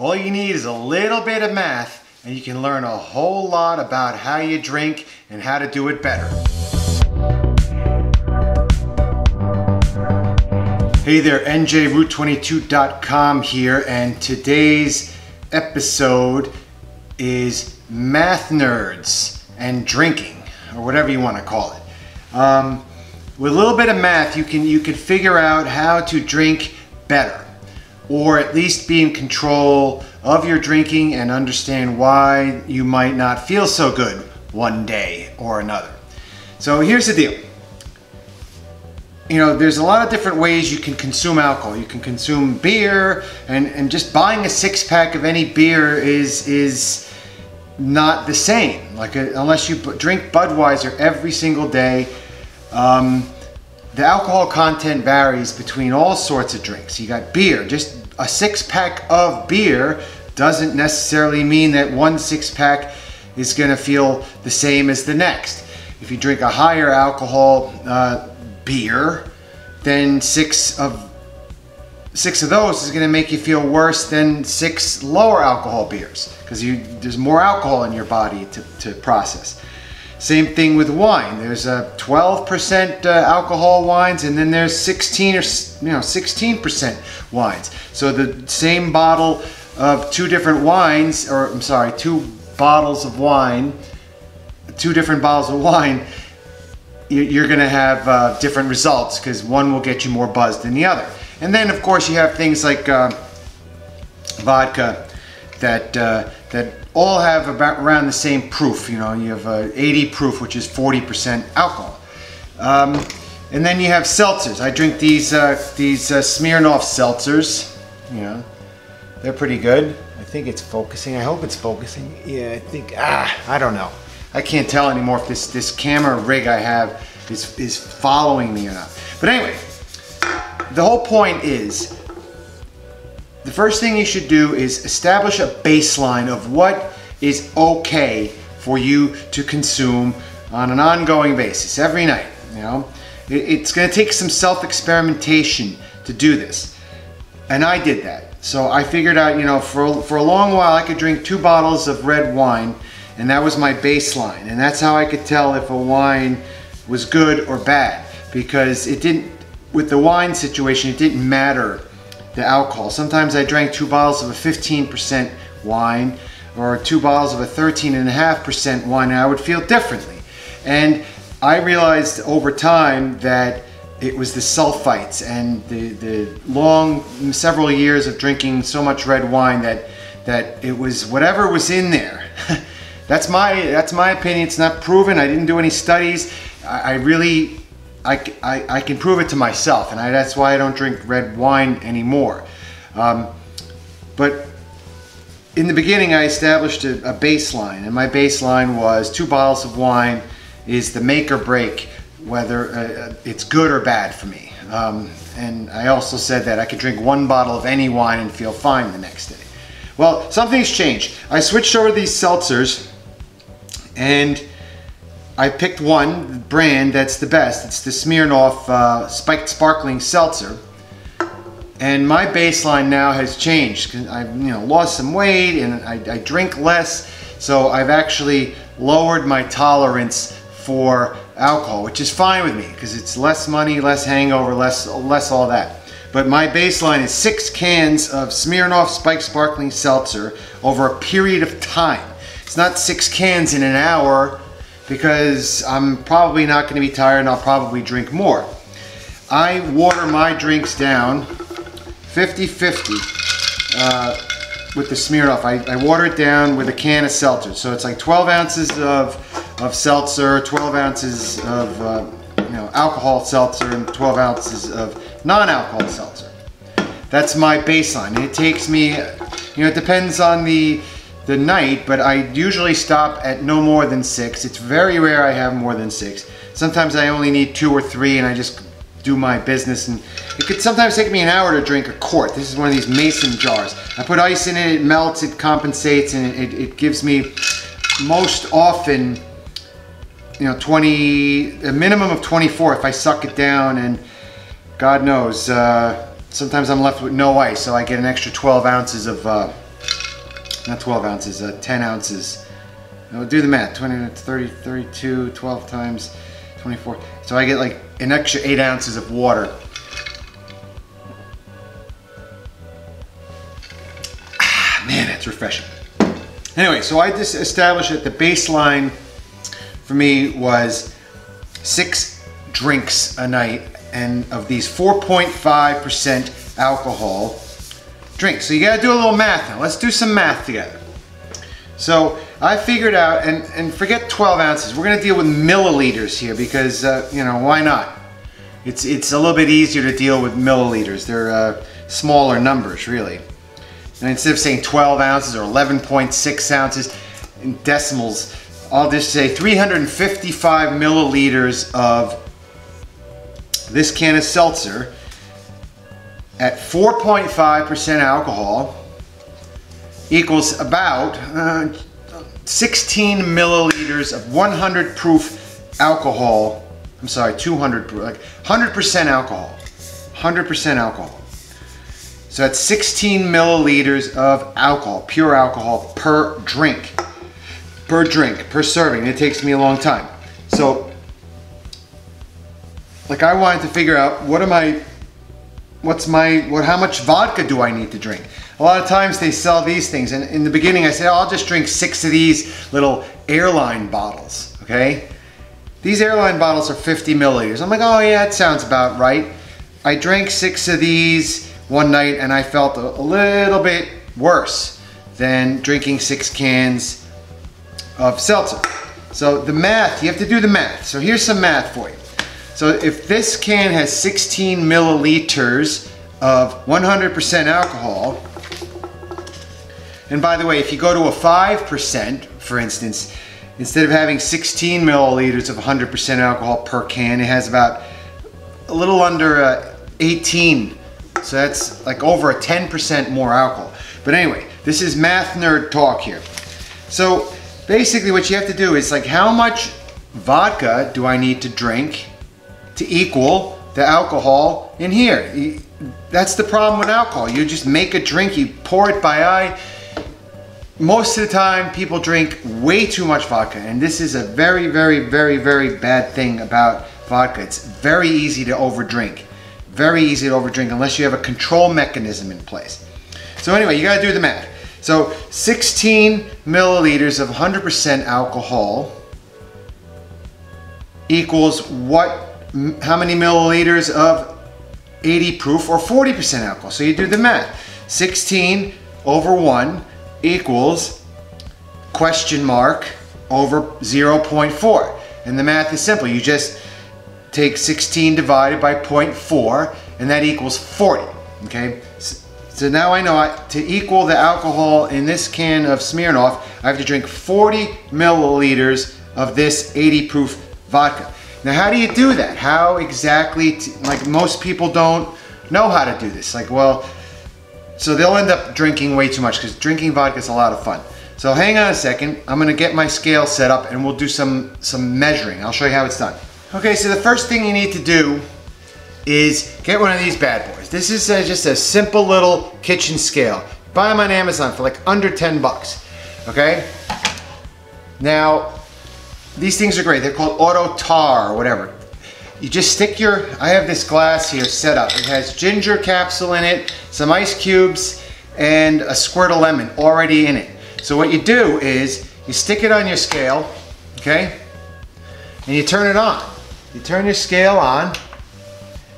All you need is a little bit of math and you can learn a whole lot about how you drink and how to do it better. Hey there, NJroute22.com here, and today's episode is math nerds and drinking, or whatever you want to call it. With a little bit of math, you can figure out how to drink better, or at least be in control of your drinking and understand why you might not feel so good one day or another. So here's the deal. You know, there's a lot of different ways you can consume alcohol. You can consume beer, and just buying a six-pack of any beer is not the same. Like, unless you drink Budweiser every single day, the alcohol content varies between all sorts of drinks. You got beer. Just a six-pack of beer doesn't necessarily mean that one six-pack is going to feel the same as the next. If you drink a higher alcohol beer, then six of those is going to make you feel worse than six lower alcohol beers, because there's more alcohol in your body to process. Same thing with wine. There's a 12% alcohol wines, and then there's 16% wines. So the same bottle of two different bottles of wine, you're gonna have different results, because one will get you more buzzed than the other. And then of course you have things like vodka that all have about around the same proof. You know, you have 80 proof, which is 40% alcohol. And then you have seltzers. I drink these Smirnoff seltzers. You know, they're pretty good. I think it's focusing. I hope it's focusing. Yeah, I think, I don't know. I can't tell anymore if this camera rig I have is following me or not. But anyway, the whole point is, the first thing you should do is establish a baseline of what is okay for you to consume on an ongoing basis every night. You know, it's going to take some self-experimentation to do this, and I did that. So I figured out, you know, for a long while I could drink 2 bottles of red wine, and that was my baseline, and that's how I could tell if a wine was good or bad, because it didn't, with the wine situation, it didn't matter the alcohol. Sometimes I drank 2 bottles of a 15% wine or 2 bottles of a 13.5% wine, and I would feel differently. And I realized over time that it was the sulfites and the long, several years of drinking so much red wine that it was whatever was in there. That's my opinion. It's not proven. I didn't do any studies. I can prove it to myself, and that's why I don't drink red wine anymore. But in the beginning, I established a baseline, and my baseline was 2 bottles of wine is the make or break, whether it's good or bad for me. And I also said that I could drink 1 bottle of any wine and feel fine the next day. Well, something's changed. I switched over to these seltzers, and I picked one brand that's the best. It's the Smirnoff Spiked Sparkling Seltzer. And my baseline now has changed, because I've, you know, lost some weight, and I drink less, so I've actually lowered my tolerance for alcohol, which is fine with me, because it's less money, less hangover, less all that. But my baseline is 6 cans of Smirnoff Spiked Sparkling Seltzer over a period of time. It's not 6 cans in an hour, because I'm probably not going to be tired and I'll probably drink more. I water my drinks down 50-50 with the Smirnoff. I water it down with a can of seltzer. So it's like 12 ounces of seltzer, 12 ounces of alcohol seltzer, and 12 ounces of non-alcohol seltzer. That's my baseline, and it takes me, it depends on the night, but I usually stop at no more than 6. It's very rare I have more than 6. Sometimes I only need 2 or 3, and I just do my business, and it could sometimes take me an hour to drink a quart. This is one of these mason jars. I put ice in it, it melts, it compensates, and it gives me most often, a minimum of 24 if I suck it down, and God knows, sometimes I'm left with no ice, so I get an extra 12 ounces of not 12 ounces, 10 ounces. Now do the math, 20, 30, 32, 12 times 24. So I get like an extra 8 ounces of water. Ah, man, that's refreshing. Anyway, so I just established that the baseline for me was 6 drinks a night, and of these 4.5% alcohol drinks. So you gotta do a little math now. Let's do some math together. So I figured out, and forget 12 ounces, we're gonna deal with milliliters here because, you know, why not? It's a little bit easier to deal with milliliters. They're smaller numbers, really. And instead of saying 12 ounces or 11.6 ounces in decimals, I'll just say 355 milliliters of this can of seltzer at 4.5% alcohol equals about 16 milliliters of 100 proof alcohol. I'm sorry, 200 proof, like 100% alcohol. 100% alcohol. So that's 16 milliliters of alcohol, pure alcohol per drink. Per drink, per serving. It takes me a long time. So, like, I wanted to figure out how much vodka do I need to drink? A lot of times they sell these things, and in the beginning I said, oh, I'll just drink 6 of these little airline bottles, okay? These airline bottles are 50 milliliters. I'm like, oh yeah, that sounds about right. I drank 6 of these one night and I felt a little bit worse than drinking 6 cans of seltzer. So the math, you have to do the math. So here's some math for you. So if this can has 16 milliliters of 100% alcohol, and by the way, if you go to a 5%, for instance, instead of having 16 milliliters of 100% alcohol per can, it has about a little under 18. So that's like over a 10% more alcohol. But anyway, this is math nerd talk here. So basically what you have to do is, like, how much vodka do I need to drink to equal the alcohol in here? That's the problem with alcohol. You just make a drink, you pour it by eye. Most of the time, people drink way too much vodka, and this is a very, very, very, very bad thing about vodka. It's very easy to overdrink. Very easy to overdrink unless you have a control mechanism in place. So anyway, you gotta do the math. So 16 milliliters of 100% alcohol equals what? How many milliliters of 80 proof or 40% alcohol? So you do the math. 16 over 1 equals question mark over 0.4. And the math is simple. You just take 16 divided by 0.4 and that equals 40. Okay? So now I know to equal the alcohol in this can of Smirnoff, I have to drink 40 milliliters of this 80 proof vodka. Now, how do you do that? How exactly, like, most people don't know how to do this. Like, well, so they'll end up drinking way too much because drinking vodka is a lot of fun. So hang on a second. I'm going to get my scale set up and we'll do some measuring. I'll show you how it's done. Okay, so the first thing you need to do is get one of these bad boys. This is just a simple little kitchen scale. Buy them on Amazon for like under $10, okay? Now, these things are great. They're called auto tar or whatever. You just stick your, I have this glass here set up. It has ginger capsule in it, some ice cubes, and a squirt of lemon already in it. So what you do is you stick it on your scale, okay? And you turn it on. You turn your scale on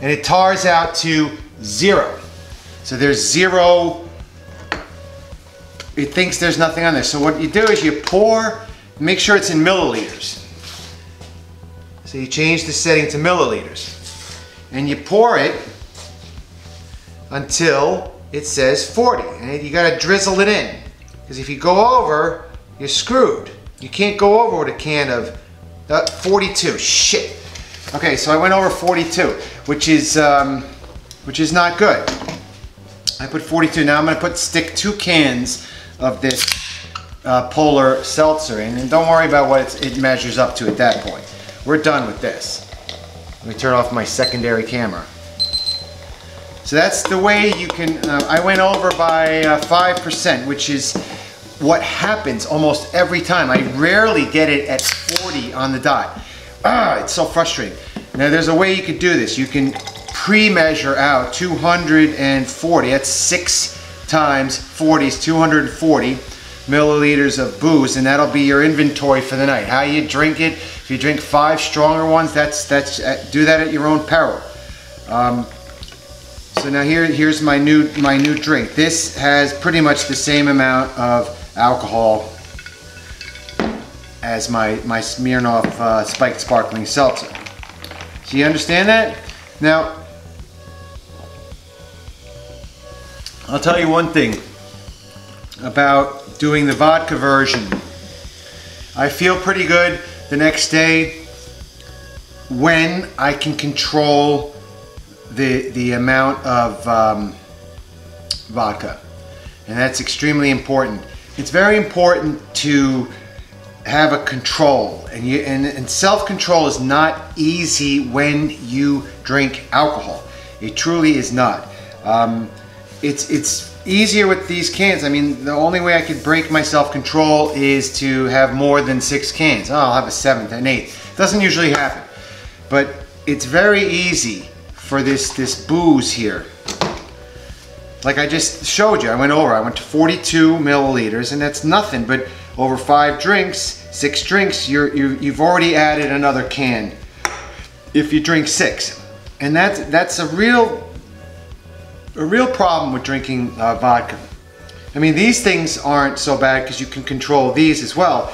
and it tars out to 0. So there's 0, it thinks there's nothing on there. So what you do is you pour, make sure it's in milliliters. So you change the setting to milliliters. And you pour it until it says 40. And you gotta drizzle it in. Because if you go over, you're screwed. You can't go over with a can of 42. Shit. Okay, so I went over 42, which is not good. I put 42. Now I'm gonna stick 2 cans of this polar seltzer in, and don't worry about what it measures up to at that point. We're done with this. Let me turn off my secondary camera. So that's the way you can, I went over by 5%, which is what happens almost every time. I rarely get it at 40 on the dot. Ah, it's so frustrating. Now there's a way you could do this. You can pre-measure out 240, that's 6 times 40 is 240 milliliters of booze, and that'll be your inventory for the night. How you drink it, if you drink 5 stronger ones, do that at your own peril. So now here's my new drink. This has pretty much the same amount of alcohol as my Smirnoff Spiked Sparkling Seltzer. Do you understand that? Now, I'll tell you one thing about doing the vodka version. I feel pretty good the next day when I can control the amount of vodka, and that's extremely important. It's very important to have a control, and self-control is not easy when you drink alcohol. It truly is not. It's easier with these cans. I mean, the only way I could break my self-control is to have more than 6 cans. Oh, I'll have a 7th and 8th. It doesn't usually happen, but it's very easy for this booze here. Like I just showed you, I went to 42 milliliters, and that's nothing, but over 5 drinks, 6 drinks, you've already added another can if you drink 6. And that's a real problem with drinking vodka. I mean, these things aren't so bad because you can control these as well.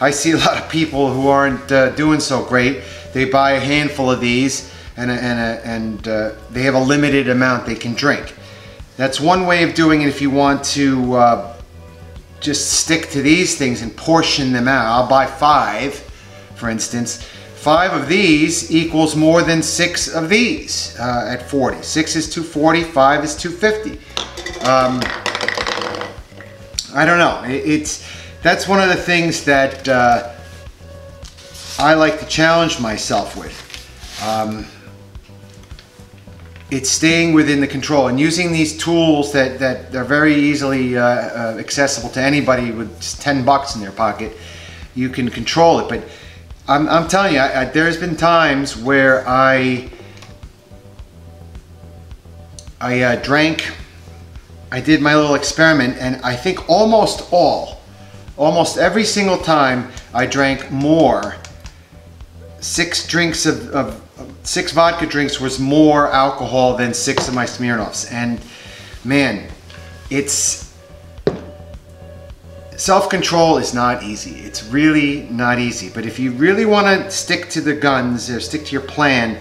I see a lot of people who aren't doing so great. They buy a handful of these, and they have a limited amount they can drink. That's one way of doing it if you want to just stick to these things and portion them out. I'll buy 5, for instance. 5 of these equals more than 6 of these at 40. 6 is 240, 5 is 250. I don't know. That's one of the things that I like to challenge myself with. It's staying within the control and using these tools that are very easily accessible to anybody with just $10 in their pocket. You can control it, but I'm telling you, there's been times where I did my little experiment, and I think almost every single time I drank more, 6 vodka drinks was more alcohol than 6 of my Smirnoffs. And man, self-control is not easy. It's really not easy. But if you really want to stick to the guns or stick to your plan,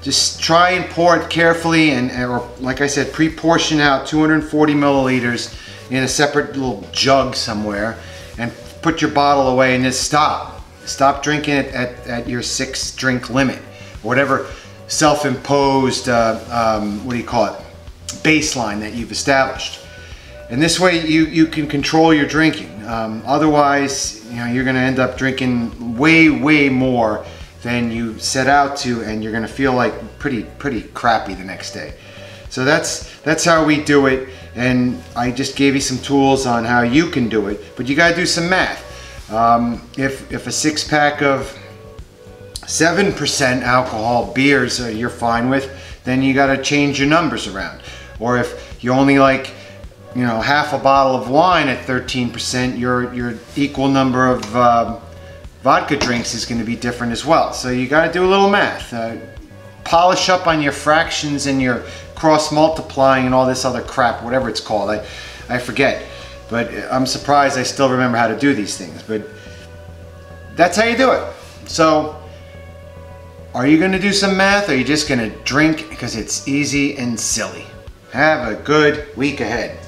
just try and pour it carefully or like I said, pre-portion out 240 milliliters in a separate little jug somewhere and put your bottle away and just stop. Stop drinking it at your 6 drink limit. Whatever self-imposed, baseline that you've established. And this way you can control your drinking. Otherwise, you're gonna end up drinking way, way more than you set out to, and you're gonna feel like pretty crappy the next day. So that's how we do it. And I just gave you some tools on how you can do it, but you gotta do some math. If a 6-pack of 7% alcohol beers you're fine with, then you got to change your numbers around. Or if you only like, half a bottle of wine at 13%, your equal number of vodka drinks is going to be different as well. So you got to do a little math. Polish up on your fractions and your cross multiplying and all this other crap, whatever it's called. I forget, but I'm surprised I still remember how to do these things. But that's how you do it. So, are you going to do some math, or are you just going to drink because it's easy and silly? Have a good week ahead.